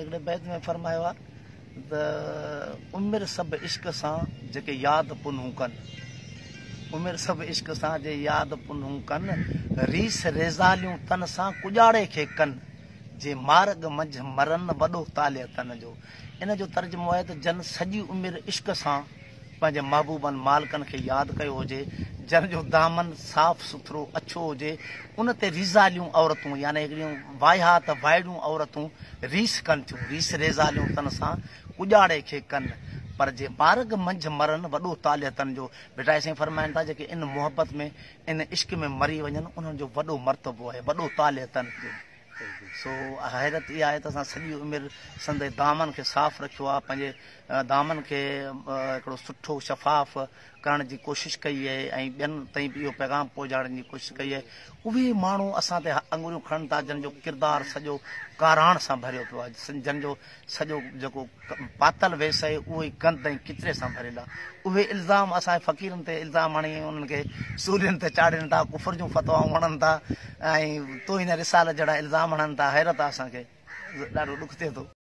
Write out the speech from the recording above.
एक बैत में फरमायो आहे उमिर सब इश्क सां जेके यादि पुनूं कनि, उमिर सब इश्क सां जे यादि पुनूं कनि, रीस रेज़ालियूं तन सां कुजाड़े खे कनि, जे मार्ग मंझ मरन वॾो ताले तन जो। इन जो तर्जुमो आहे त जन सॼी उमिरि इश्क सां पंहिंजे महबूबनि मालिकनि खे यादि कयो हुजे, जंहिंजो दामन साफ़ सुथरो अच्छो हुजे, उन ते रिज़ालियूं औरतूं यानी हिकिड़ियूं वाहियात वाइड़ियूं औरतूं रीस कनि थियूं, रीस रेज़ालियूं तन सां कुजाड़े खे कनि, पर जे मार्ग मंझ मरनि वॾो ताले तन जो। बेटा साईं फरमाइनि था जेके इन मुहबत में इन इश्क में मरी वञनि उन्हनि जो वॾो मर्तबो आहे, वॾो ताले तन जो। सो हैरत इहा आहे त असां सॼी उमिरि संदे दामन खे साफ़ रखियो आहे, पंहिंजे दामन खे हिकिड़ो सुठो शफ़ाफ़ करण जी कोशिशि कई आहे ऐं ॿियनि ताईं बि इहो पैगाम पहुचाइण जी कोशिशि कई आहे। उहे माण्हू असां ते अंगुरियूं खणनि था जंहिंजो किरदारु सॼो काराण सां भरियो पियो आहे, जंहिंजो सॼो जेको पातल वेस आहे उहो ई गंद ऐं किचिरे सां भरियल आहे। उहे इल्ज़ाम असांजे फ़क़ीरनि ते इल्ज़ाम हणी उन्हनि खे सूर्यनि ते चाढ़नि था, कुफर जूं फतवाऊं हणनि था ऐं तोहिन रिसाल जहिड़ा इल्ज़ाम हणनि था। हैरत आहे असांखे, ॾाढो ॾुख थिए थो।